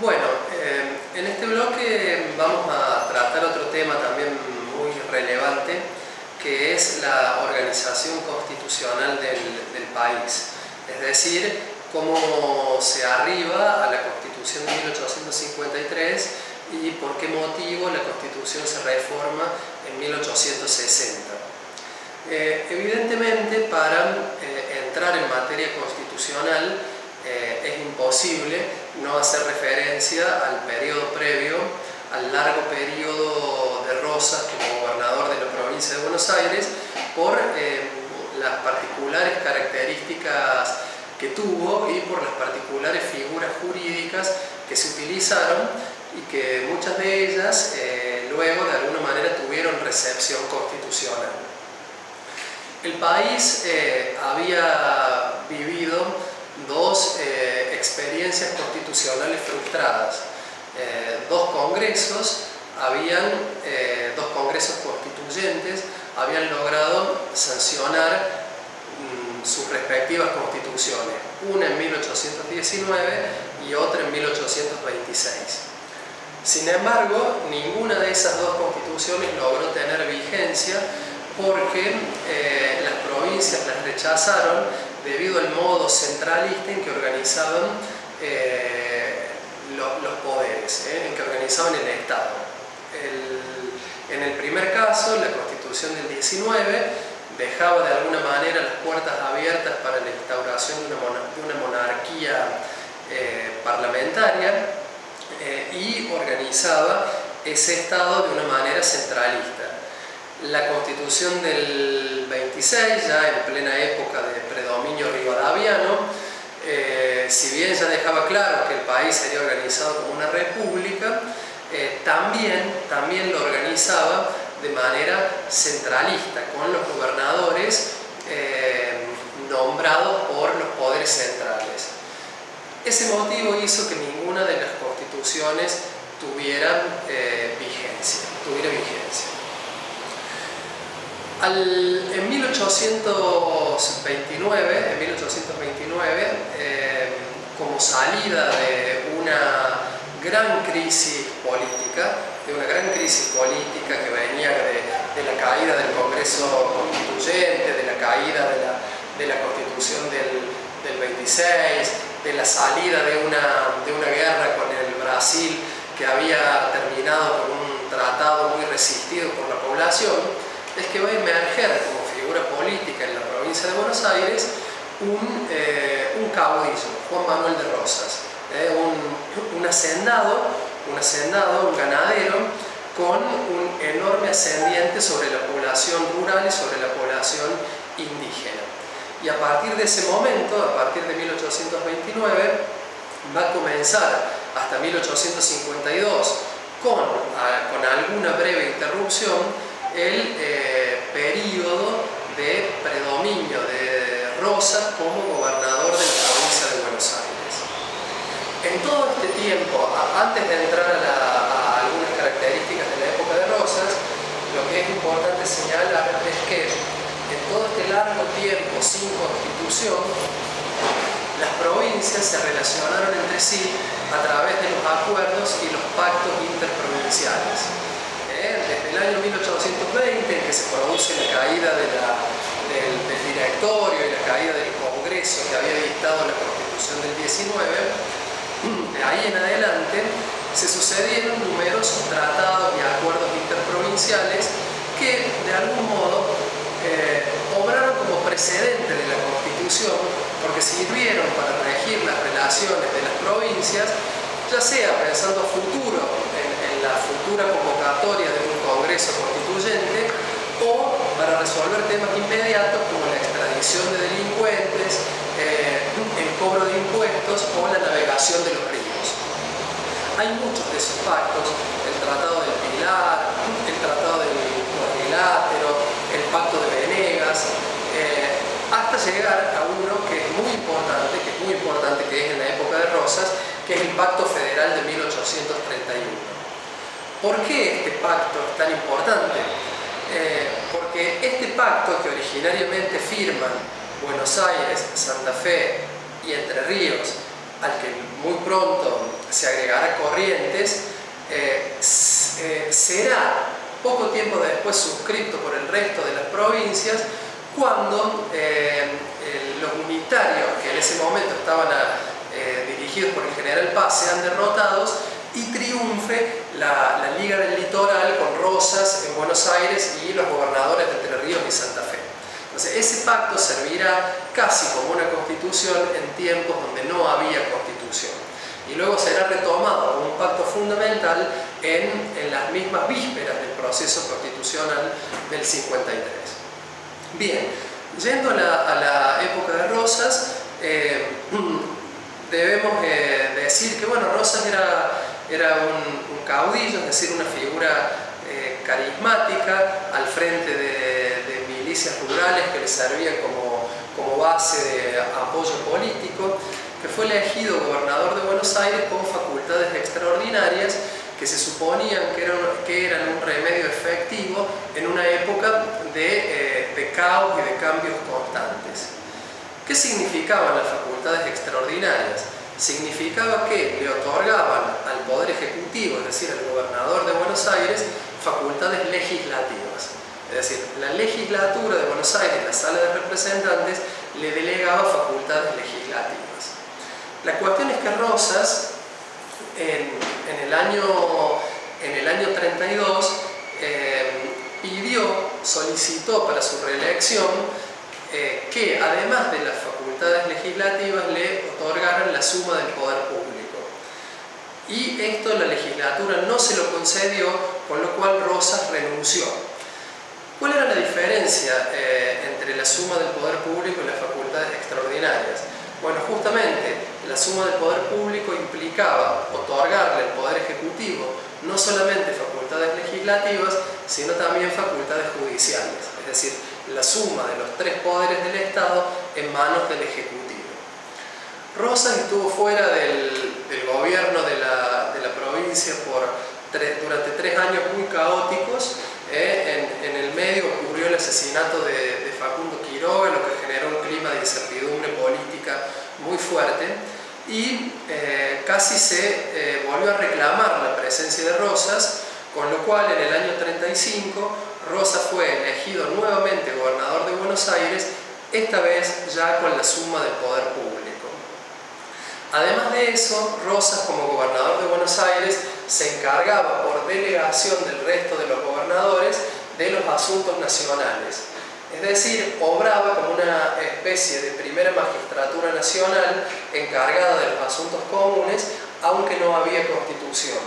Bueno, en este bloque vamos a tratar otro tema también muy relevante, que es la organización constitucional del país. Es decir, cómo se arriba a la Constitución de 1853 y por qué motivo la Constitución se reforma en 1860. Evidentemente, para entrar en materia constitucional es imposible no hacer referencia al periodo previo, al largo periodo de Rosas como gobernador de la provincia de Buenos Aires, por las particulares características que tuvo y por las particulares figuras jurídicas que se utilizaron y que muchas de ellas luego de alguna manera tuvieron recepción constitucional. El país había vivido dos experiencias constitucionales frustradas. Dos congresos constituyentes habían logrado sancionar sus respectivas constituciones, una en 1819 y otra en 1826. Sin embargo, ninguna de esas dos constituciones logró tener vigencia porque las provincias las rechazaron debido al modo centralista en que organizaban los poderes, en que organizaban el Estado. En el primer caso, la Constitución del 19 dejaba de alguna manera las puertas abiertas para la instauración de una monarquía parlamentaria y organizaba ese Estado de una manera centralista. La Constitución del 26, ya en plena época de predominio rivadaviano, si bien ya dejaba claro que el país sería organizado como una república, también lo organizaba de manera centralista, con los gobernadores nombrados por los poderes centrales. Ese motivo hizo que ninguna de las constituciones tuviera vigencia. En 1829, como salida de una gran crisis política que venía de la caída del Congreso Constituyente, de la caída de la Constitución del 26, de la salida de una guerra con el Brasil que había terminado con un tratado muy resistido por la población, es que va a emerger como figura política en la provincia de Buenos Aires un caudillo, Juan Manuel de Rosas, un hacendado, un ganadero, con un enorme ascendiente sobre la población rural y sobre la población indígena. Y a partir de ese momento, a partir de 1829, va a comenzar hasta 1852, con alguna breve interrupción, el periodo de predominio de Rosas como gobernador de la provincia de Buenos Aires. En todo este tiempo, antes de entrar a algunas características de la época de Rosas, lo que es importante señalar es que en todo este largo tiempo sin constitución, las provincias se relacionaron entre sí a través de los acuerdos y los pactos interprovinciales. Desde el año 1820, en que se produce la caída del directorio y la caída del Congreso que había dictado la Constitución del 19, de ahí en adelante se sucedieron numerosos tratados y acuerdos interprovinciales que de algún modo obraron como precedente de la Constitución, porque sirvieron para regir las relaciones de las provincias, ya sea pensando futuro en la futura convocatoria de un Congreso Constituyente, o para resolver temas inmediatos como la extradición de delincuentes, el cobro de impuestos o la navegación de los ríos. Hay muchos de esos pactos: el Tratado del Pilar, el Tratado del Cuadrilátero, el Pacto de Venegas, hasta llegar a uno que es muy importante, que es en la época de Rosas, que es el Pacto Federal de 1831. ¿Por qué este pacto es tan importante? Porque este pacto, que originariamente firman Buenos Aires, Santa Fe y Entre Ríos al que muy pronto se agregará Corrientes, será poco tiempo después suscripto por el resto de las provincias, cuando los unitarios que en ese momento estaban dirigidos por el general Paz sean derrotados y triunfe la Liga del Litoral con Rosas en Buenos Aires y los gobernadores de Entre Ríos y Santa Fe. Entonces ese pacto servirá casi como una constitución en tiempos donde no había constitución. Y luego será retomado como un pacto fundamental en las mismas vísperas del proceso constitucional del 53. Bien, yendo a la época de Rosas, debemos decir que bueno, Rosas era un caudillo, es decir, una figura carismática al frente de milicias rurales que le servían como base de apoyo político, que fue elegido gobernador de Buenos Aires con facultades extraordinarias que se suponían que eran un remedio efectivo en una época de caos y de cambios constantes. ¿Qué significaban las facultades extraordinarias? Significaba que le otorgaban al Poder Ejecutivo, es decir, al gobernador de Buenos Aires, facultades legislativas. Es decir, la legislatura de Buenos Aires, la Sala de Representantes, le delegaba facultades legislativas. La cuestión es que Rosas, en el año 32, solicitó para su reelección que, además de las facultades legislativas, le otorgaran la suma del poder público. Y esto la legislatura no se lo concedió, con lo cual Rosas renunció. ¿Cuál era la diferencia entre la suma del poder público y las facultades extraordinarias? Bueno, justamente la suma del poder público implicaba otorgarle al Poder Ejecutivo no solamente facultades legislativas, sino también facultades judiciales, es decir, la suma de los tres poderes del Estado en manos del Ejecutivo. Rosas estuvo fuera del gobierno de la provincia durante 3 años muy caóticos. En el medio ocurrió el asesinato de Facundo Quiroga, lo que generó un clima de incertidumbre política muy fuerte, y casi se volvió a reclamar la presencia de Rosas, con lo cual en el año 35 Rosas fue elegido nuevamente gobernador de Buenos Aires, esta vez ya con la suma del poder público. Además de eso, Rosas como gobernador de Buenos Aires se encargaba por delegación del resto de los gobernadores de los asuntos nacionales. Es decir, obraba como una especie de primera magistratura nacional encargada de los asuntos comunes, aunque no había constitución.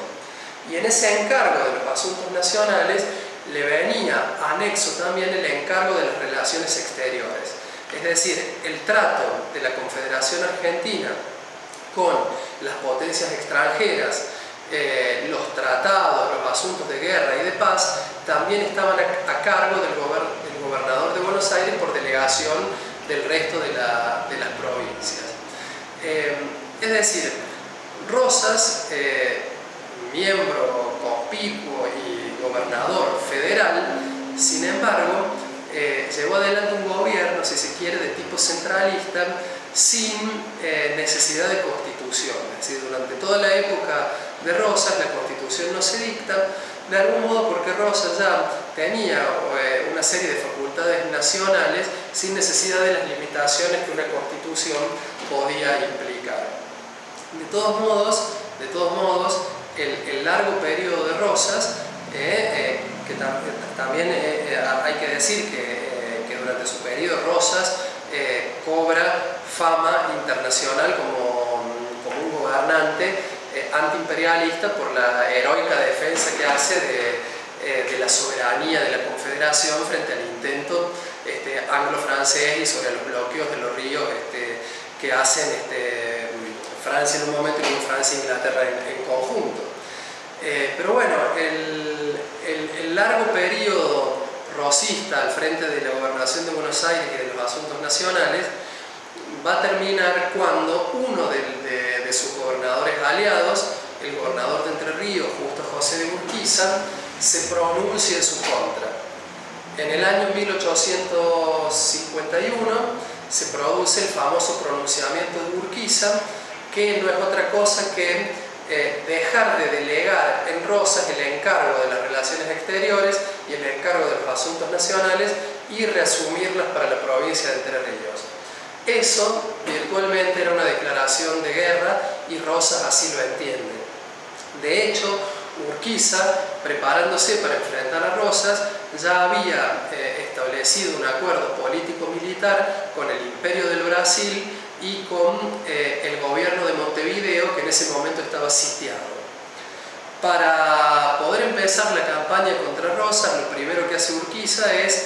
Y en ese encargo de los asuntos nacionales le venía anexo también el encargo de las relaciones exteriores. Es decir, el trato de la Confederación Argentina con las potencias extranjeras, los tratados, los asuntos de guerra y de paz, también estaban a cargo del gobernador de Buenos Aires por delegación del resto de las provincias. Es decir, Rosas, miembro conspicuo y gobernador federal, sin embargo, llevó adelante un gobierno, si se quiere, de tipo centralista, sin necesidad de constitución. Es decir, durante toda la época de Rosas la constitución no se dicta, de algún modo porque Rosas ya tenía una serie de facultades nacionales sin necesidad de las limitaciones que una constitución podía implicar. De todos modos, el largo periodo de Rosas, que también hay que decir que durante su periodo Rosas cobra fama internacional como un gobernante antiimperialista por la heroica defensa que hace de la soberanía de la Confederación frente al intento anglo-francés y sobre los bloqueos de los ríos que hacen Francia en un momento y Francia e Inglaterra en conjunto. Pero bueno, el largo periodo rosista al frente de la gobernación de Buenos Aires y de los asuntos nacionales va a terminar cuando uno de sus gobernadores aliados, el gobernador de Entre Ríos, Justo José de Urquiza, se pronuncia en su contra. En el año 1851 se produce el famoso pronunciamiento de Urquiza, que no es otra cosa que dejar de delegar en Rosas el encargo de las relaciones exteriores y el encargo de los asuntos nacionales y reasumirlas para la provincia de Entre Ríos. Eso virtualmente era una declaración de guerra y Rosas así lo entiende. De hecho, Urquiza, preparándose para enfrentar a Rosas, ya había establecido un acuerdo político-militar con el Imperio del Brasil y con el gobierno de Montevideo, que en ese momento estaba sitiado. Para poder empezar la campaña contra Rosas, lo primero que hace Urquiza es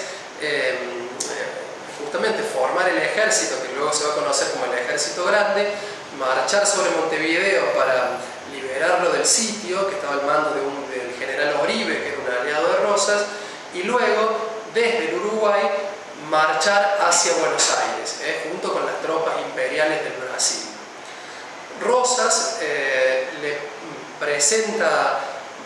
justamente formar el ejército, que luego se va a conocer como el Ejército Grande, marchar sobre Montevideo para liberarlo del sitio, que estaba al mando del general Oribe, que era un aliado de Rosas, y luego, desde el Uruguay, marchar hacia Buenos Aires, junto con las tropas imperiales del Brasil. Rosas le presenta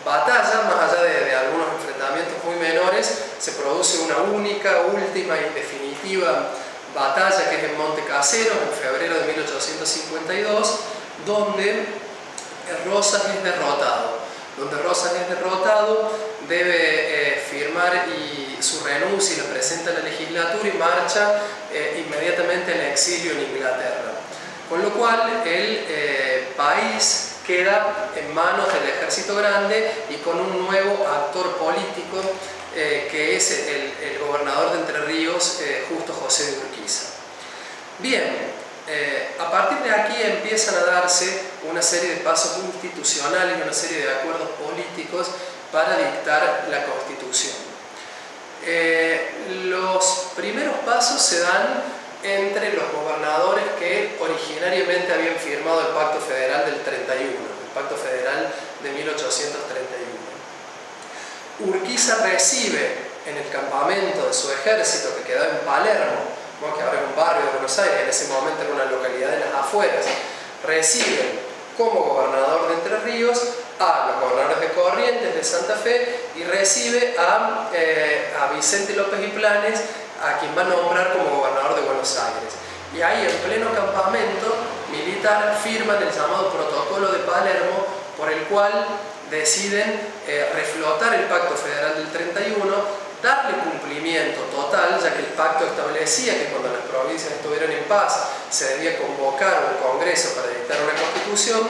batalla, más allá de algunos enfrentamientos muy menores, se produce una única, última y definitiva batalla que es en Monte Casero, en febrero de 1852, donde Rosas es derrotado. Debe firmar su renuncia y lo presenta a la legislatura y marcha inmediatamente al exilio en Inglaterra. Con lo cual el país queda en manos del Ejército Grande y con un nuevo actor político que es el gobernador de Entre Ríos, Justo José de Urquiza. Bien, a partir de aquí empiezan a darse una serie de pasos institucionales, una serie de acuerdos políticos para dictar la Constitución. Los primeros pasos se dan entre los gobernadores que originariamente habían firmado el Pacto Federal del 31, el Pacto Federal de 1831. Urquiza recibe en el campamento de su ejército, que quedó en Palermo, que ahora es un barrio de Buenos Aires, en ese momento era una localidad de las afueras, reciben como gobernador de Entre Ríos a los gobernadores de Corrientes, de Santa Fe, y recibe a Vicente López y Planes, a quien va a nombrar como gobernador de Buenos Aires. Y ahí, en pleno campamento militar, firman el llamado Protocolo de Palermo, por el cual deciden reflotar el Pacto Federal del 31, darle cumplimiento total, ya que el pacto establecía que cuando las provincias estuvieran en paz se debía convocar un congreso para dictar una constitución,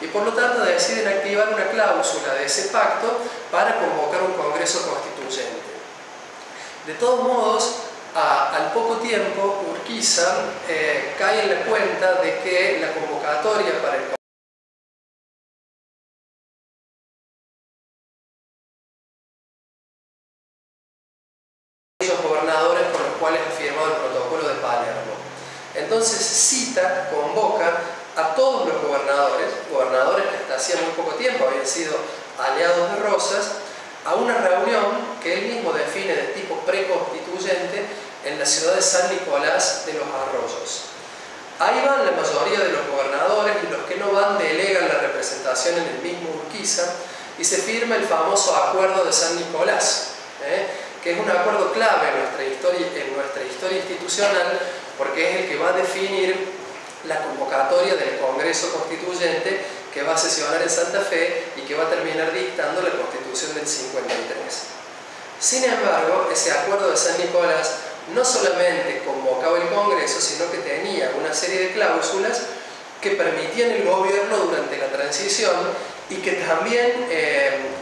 y por lo tanto deciden activar una cláusula de ese pacto para convocar un congreso constituyente. De todos modos, al poco tiempo Urquiza cae en la cuenta de que la convocatoria para el congreso entonces cita, convoca a todos los gobernadores que hasta hacía muy poco tiempo habían sido aliados de Rosas, a una reunión que él mismo define de tipo preconstituyente en la ciudad de San Nicolás de los Arroyos. Ahí van la mayoría de los gobernadores, y los que no van delegan la representación en el mismo Urquiza, y se firma el famoso Acuerdo de San Nicolás, que es un acuerdo clave en nuestra historia institucional, porque es el que va a definir la convocatoria del Congreso Constituyente que va a sesionar en Santa Fe y que va a terminar dictando la Constitución del 53. Sin embargo, ese Acuerdo de San Nicolás no solamente convocaba el Congreso, sino que tenía una serie de cláusulas que permitían el gobierno durante la transición y que también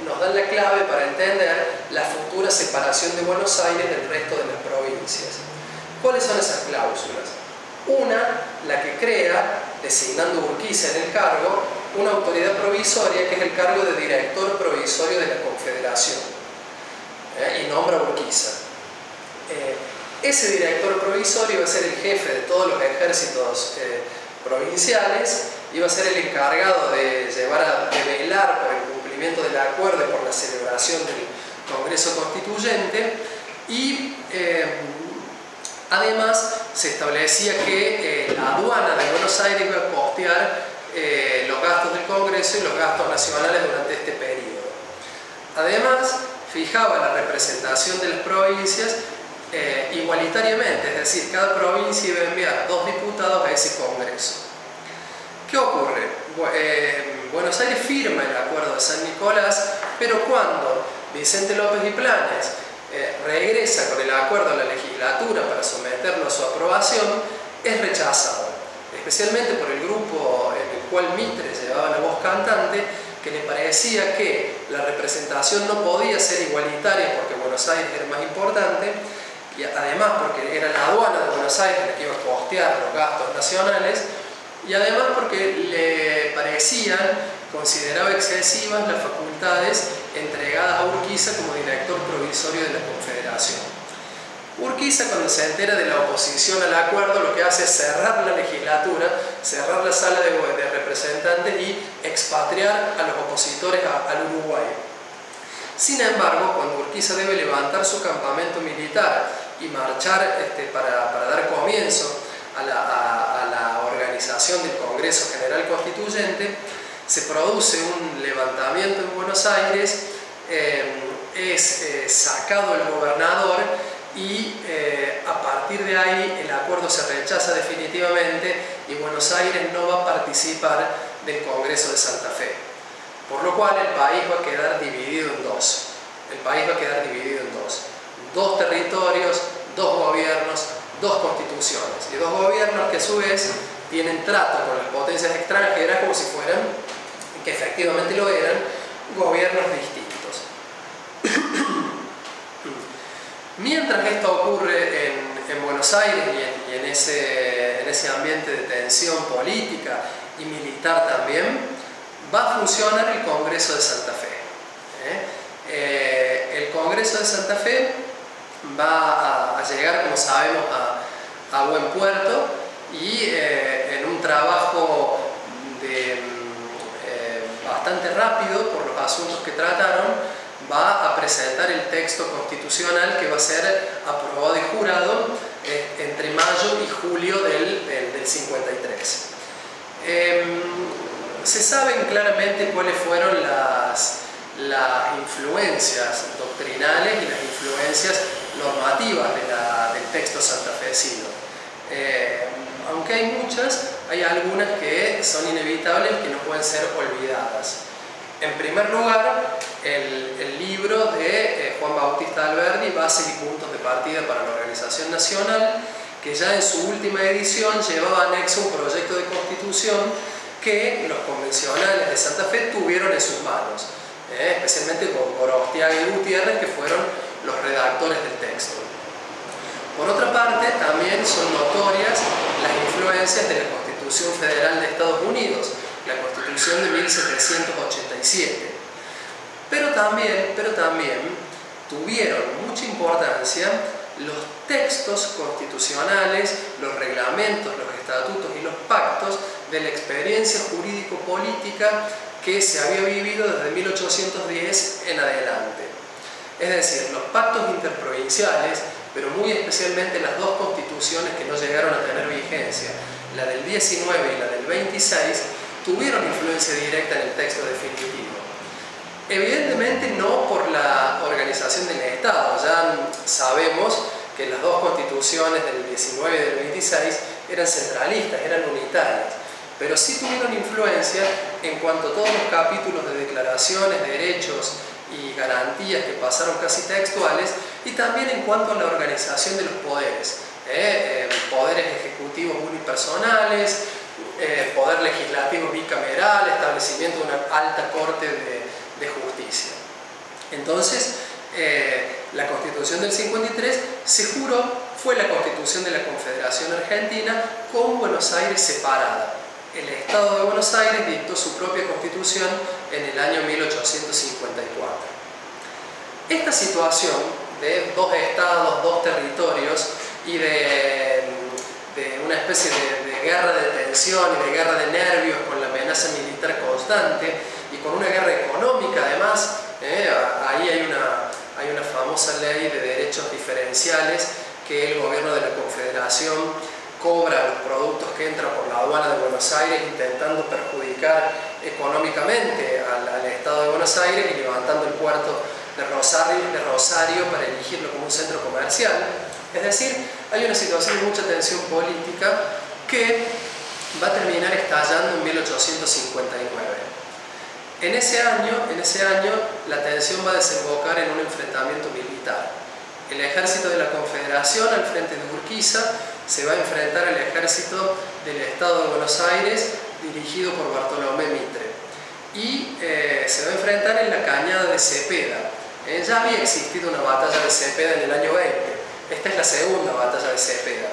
nos dan la clave para entender la futura separación de Buenos Aires del resto de las provincias. ¿Cuáles son esas cláusulas? Una, la que crea, designando Urquiza en el cargo, una autoridad provisoria que es el cargo de director provisorio de la Confederación, y nombra a Urquiza. Ese director provisorio va a ser el jefe de todos los ejércitos provinciales, y va a ser el encargado de velar por el cumplimiento del acuerdo y por la celebración del Congreso Constituyente. Y además, se establecía que la aduana de Buenos Aires iba a costear los gastos del Congreso y los gastos nacionales durante este periodo. Además, fijaba la representación de las provincias igualitariamente, es decir, cada provincia iba a enviar 2 diputados a ese Congreso. ¿Qué ocurre? Buenos Aires firma el Acuerdo de San Nicolás, pero cuando Vicente López y Planes regresa con el acuerdo a la legislatura para someterlo a su aprobación, es rechazado, especialmente por el grupo en el cual Mitre llevaba la voz cantante, que le parecía que la representación no podía ser igualitaria porque Buenos Aires era más importante, y además porque era la aduana de Buenos Aires la que iba a costear los gastos nacionales, y además porque le parecían, consideraba excesivas las facultades entregadas a Urquiza como director provisorio de la Confederación. Urquiza, cuando se entera de la oposición al acuerdo, lo que hace es cerrar la legislatura, cerrar la sala de representantes y expatriar a los opositores al Uruguay. Sin embargo, cuando Urquiza debe levantar su campamento militar y marchar para dar comienzo a la organización del Congreso General Constituyente, se produce un levantamiento en Buenos Aires, es sacado el gobernador y a partir de ahí el acuerdo se rechaza definitivamente y Buenos Aires no va a participar del Congreso de Santa Fe. Por lo cual el país va a quedar dividido en dos. Dos territorios, dos gobiernos, dos constituciones y dos gobiernos que a su vez tienen trato con las potencias extranjeras como si fueran, que efectivamente lo eran, gobiernos distintos. Mientras esto ocurre en Buenos Aires y en ese ambiente de tensión política y militar también, va a funcionar el Congreso de Santa Fe. El Congreso de Santa Fe va a llegar, como sabemos, a buen puerto y en un trabajo bastante rápido por los asuntos que trataron, va a presentar el texto constitucional que va a ser aprobado y jurado entre mayo y julio del 53. Se saben claramente cuáles fueron las influencias doctrinales y las influencias normativas del texto santafesino. Aunque hay muchas, hay algunas que son inevitables y que no pueden ser olvidadas. En primer lugar, el libro de Juan Bautista Alberbi, Bases y puntos de partida para la organización nacional, que ya en su última edición llevaba anexo un proyecto de constitución que los convencionales de Santa Fe tuvieron en sus manos, especialmente con Borostiaga y Gutiérrez, que fueron los redactores del texto. Por otra parte, también son notorias las influencias de la Constitución Federal de Estados Unidos, la Constitución de 1787. Pero también tuvieron mucha importancia los textos constitucionales, los reglamentos, los estatutos y los pactos de la experiencia jurídico-política que se había vivido desde 1810 en adelante. Es decir, los pactos interprovinciales, pero muy especialmente las dos constituciones que no llegaron a tener vigencia, la del 19 y la del 26, tuvieron influencia directa en el texto definitivo. Evidentemente no por la organización del Estado, ya sabemos que las dos constituciones del 19 y del 26 eran centralistas, eran unitarias, pero sí tuvieron influencia en cuanto a todos los capítulos de declaraciones, derechos y garantías que pasaron casi textuales, y también en cuanto a la organización de los poderes, poderes ejecutivos unipersonales, poder legislativo bicameral, establecimiento de una alta corte de justicia. Entonces, la Constitución del 53, se juró, fue la Constitución de la Confederación Argentina con Buenos Aires separada. El Estado de Buenos Aires dictó su propia Constitución en el año 1854. Esta situación de dos estados, dos territorios y de una especie de guerra de tensión y de guerra de nervios con la amenaza militar constante y con una guerra económica además, ahí hay una famosa ley de derechos diferenciales que el gobierno de la Confederación cobra los productos que entran por la aduana de Buenos Aires intentando perjudicar económicamente al Estado de Buenos Aires y levantando el puerto de Rosario para erigirlo como un centro comercial. Es decir, hay una situación de mucha tensión política que va a terminar estallando en 1859. En ese año, la tensión va a desembocar en un enfrentamiento militar. El ejército de la Confederación al frente de Urquiza se va a enfrentar al ejército del Estado de Buenos Aires dirigido por Bartolomé Mitre y se va a enfrentar en la cañada de Cepeda. Ya había existido una batalla de Cepeda en el año 20, esta es la segunda batalla de Cepeda.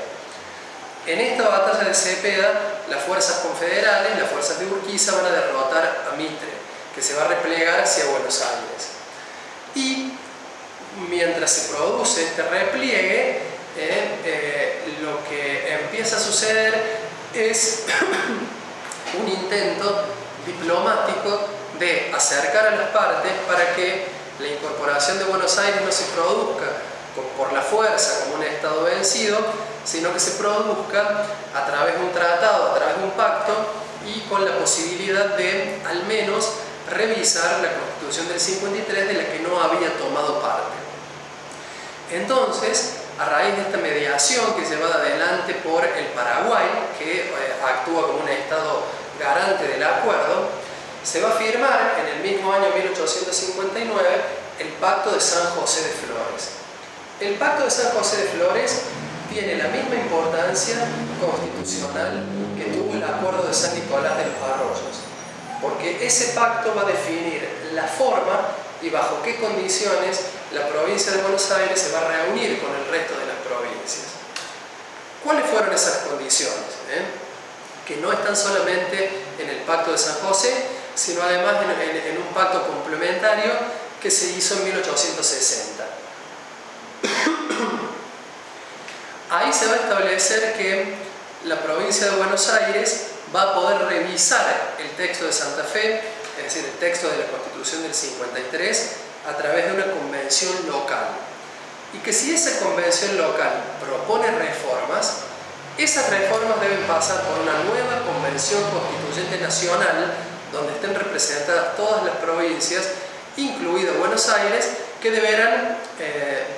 En esta batalla de Cepeda, las fuerzas confederales, las fuerzas de Urquiza, van a derrotar a Mitre, que se va a replegar hacia Buenos Aires. Y mientras se produce este repliegue, lo que empieza a suceder es un intento diplomático de acercar a las partes para que la incorporación de Buenos Aires no se produzca por la fuerza como un Estado vencido, sino que se produzca a través de un tratado, a través de un pacto, y con la posibilidad de al menos revisar la Constitución del 53, de la que no había tomado parte. Entonces, a raíz de esta mediación que es llevada adelante por el Paraguay, que actúa como un Estado garante del acuerdo, se va a firmar en el mismo año 1859 el Pacto de San José de Flores. El Pacto de San José de Flores tiene la misma importancia constitucional que tuvo el Acuerdo de San Nicolás de los Arroyos, porque ese pacto va a definir la forma y bajo qué condiciones la provincia de Buenos Aires se va a reunir con el resto de las provincias. ¿Cuáles fueron esas condiciones? Que no están solamente en el Pacto de San José, sino además en un pacto complementario que se hizo en 1860. Ahí se va a establecer que la provincia de Buenos Aires va a poder revisar el texto de Santa Fe, es decir, el texto de la Constitución del 53, a través de una convención local. Y que si esa convención local propone reformas, esas reformas deben pasar por una nueva convención constituyente nacional, donde estén representadas todas las provincias, incluida Buenos Aires, que deberán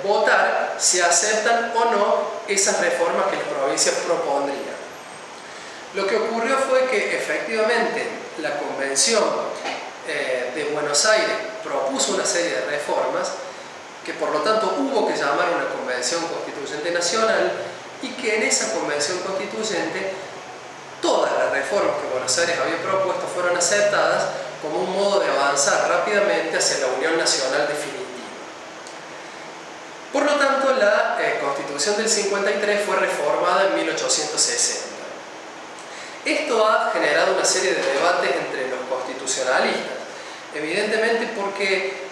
votar si aceptan o no esas reformas que las provincias propondrían. Lo que ocurrió fue que efectivamente la Convención de Buenos Aires propuso una serie de reformas que por lo tanto hubo que llamar una Convención Constituyente Nacional, y que en esa Convención Constituyente todas las reformas que Buenos Aires había propuesto fueron aceptadas como un modo de avanzar rápidamente hacia la Unión Nacional definitiva. Por lo tanto, la Constitución del 53 fue reformada en 1860. Esto ha generado una serie de debates entre los constitucionalistas, evidentemente porque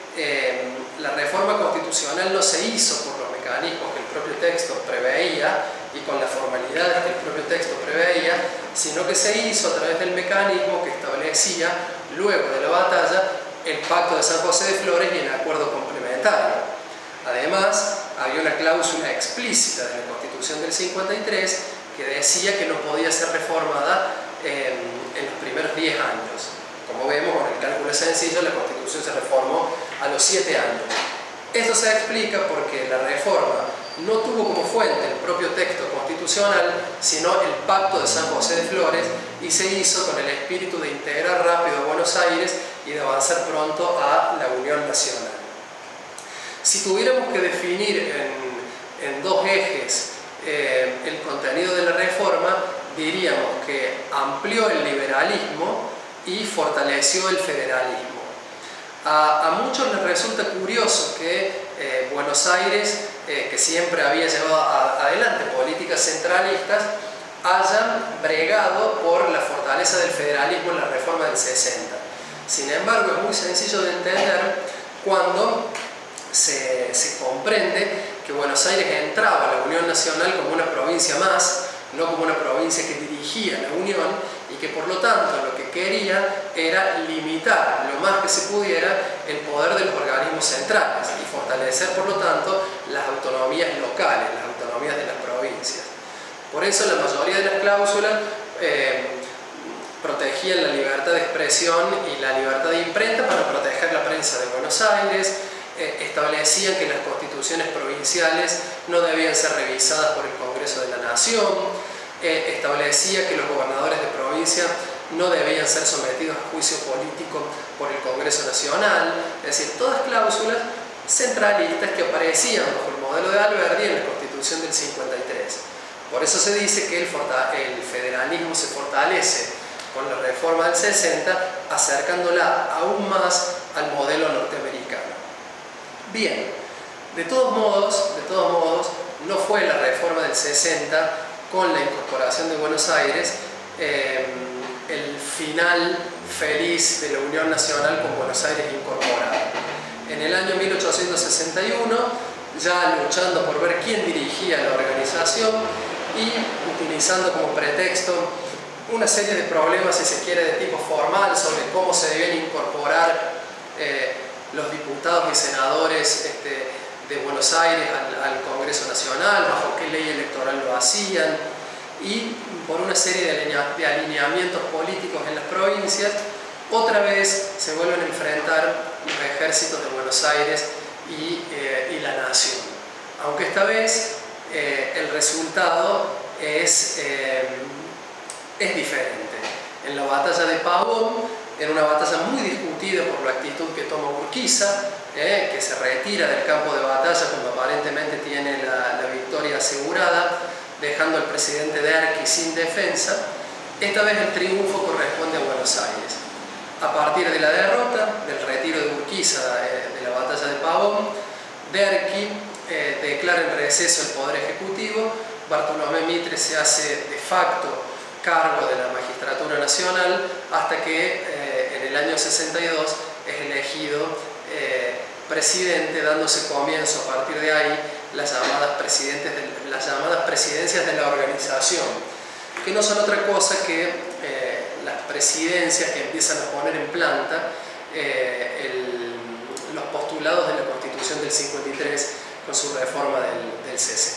la reforma constitucional no se hizo por los mecanismos que el propio texto preveía y con las formalidades que el propio texto preveía, sino que se hizo a través del mecanismo que establecía, luego de la batalla, el Pacto de San José de Flores y el Acuerdo Complementario. Además, había una cláusula explícita de la Constitución del 53 que decía que no podía ser reformada en los primeros 10 años. Como vemos, con el cálculo sencillo, la Constitución se reformó a los 7 años. Esto se explica porque la reforma no tuvo como fuente el propio texto constitucional, sino el Pacto de San José de Flores, y se hizo con el espíritu de integrar rápido a Buenos Aires y de avanzar pronto a la Unión Nacional. Si tuviéramos que definir en dos ejes el contenido de la reforma, diríamos que amplió el liberalismo y fortaleció el federalismo. A muchos les resulta curioso que Buenos Aires, que siempre había llevado adelante políticas centralistas, hayan bregado por la fortaleza del federalismo en la reforma del 60. Sin embargo, es muy sencillo de entender cuando se comprende que Buenos Aires entraba a la Unión Nacional como una provincia más, no como una provincia que dirigía la Unión, y que por lo tanto lo que quería era limitar lo más que se pudiera el poder de los organismos centrales y fortalecer por lo tanto las autonomías locales, las autonomías de las provincias. Por eso la mayoría de las cláusulas protegían la libertad de expresión y la libertad de imprenta para proteger la prensa de Buenos Aires, establecían que las constituciones provinciales no debían ser revisadas por el Congreso de la Nación, establecía que los gobernadores de provincia no debían ser sometidos a juicio político por el Congreso Nacional, es decir, todas cláusulas centralistas que aparecían bajo el modelo de Alberdi en la Constitución del 53. Por eso se dice que el federalismo se fortalece con la reforma del 60, acercándola aún más al modelo norteamericano. Bien, de todos modos, no fue la reforma del 60 con la incorporación de Buenos Aires el final feliz de la Unión Nacional con Buenos Aires incorporada. En el año 1861, ya luchando por ver quién dirigía la organización y utilizando como pretexto una serie de problemas, si se quiere, de tipo formal sobre cómo se debían incorporar los diputados y senadores de Buenos Aires al Congreso Nacional, bajo qué ley electoral lo hacían, y por una serie de alineamientos políticos en las provincias, otra vez se vuelven a enfrentar los ejércitos de Buenos Aires y la nación. Aunque esta vez el resultado es diferente. En la batalla de Pavón, en una batalla muy discutida por la actitud que toma Urquiza, que se retira del campo de batalla cuando aparentemente tiene la victoria asegurada, dejando al presidente Derqui sin defensa, esta vez el triunfo corresponde a Buenos Aires. A partir de la derrota, del retiro de Urquiza de la batalla de Pavón, Derqui declara en receso el Poder Ejecutivo, Bartolomé Mitre se hace de facto cargo de la Magistratura Nacional hasta que en el año 62 es elegido presidente, dándose comienzo a partir de ahí las llamadas presidencias de la organización, que no son otra cosa que las presidencias que empiezan a poner en planta los postulados de la Constitución del 53 con su reforma del 60.